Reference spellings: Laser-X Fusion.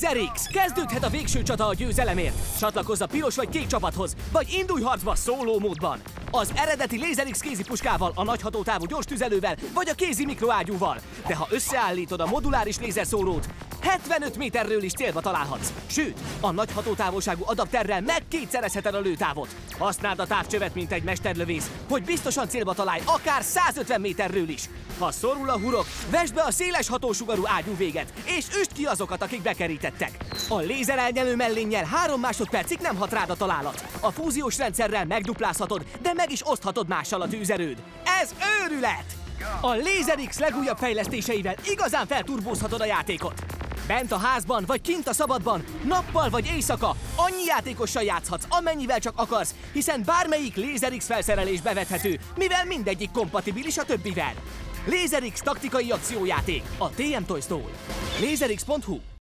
Laser-X! Kezdődhet a végső csata a győzelemért. Csatlakozz a piros vagy kék csapathoz, vagy indulj harcba szóló módban. Az eredeti Laser-X kézipuskával, a nagyhatótávú gyors tüzelővel, vagy a kézi mikroágyúval. De ha összeállítod a moduláris lézerszórót, 75 méterről is célba találhatsz. Sőt, a nagyhatótávolságú adapterrel megkétszerezheted a lőtávot. Használd a távcsövet, mint egy mesterlövész, hogy biztosan célba találj, akár 150 méterről is. Ha szorul a hurok, vesd be a széles hatósugarú ágyú véget, és üsd ki azokat, akik bekerítettek. A lézerelnyelő mellénnyel 3 másodpercig nem hat rád a találat. A fúziós rendszerrel megduplázhatod, de meg is oszthatod mással a tűzerőd. Ez őrület! A Laser-X legújabb fejlesztéseivel igazán felturbózhatod a játékot. Bent a házban, vagy kint a szabadban, nappal vagy éjszaka, annyi játékossal játszhatsz, amennyivel csak akarsz, hiszen bármelyik Laser-X felszerelés bevethető, mivel mindegyik kompatibilis a többivel. Laser-X taktikai akciójáték a TM Toys-tól. Laser-X.hu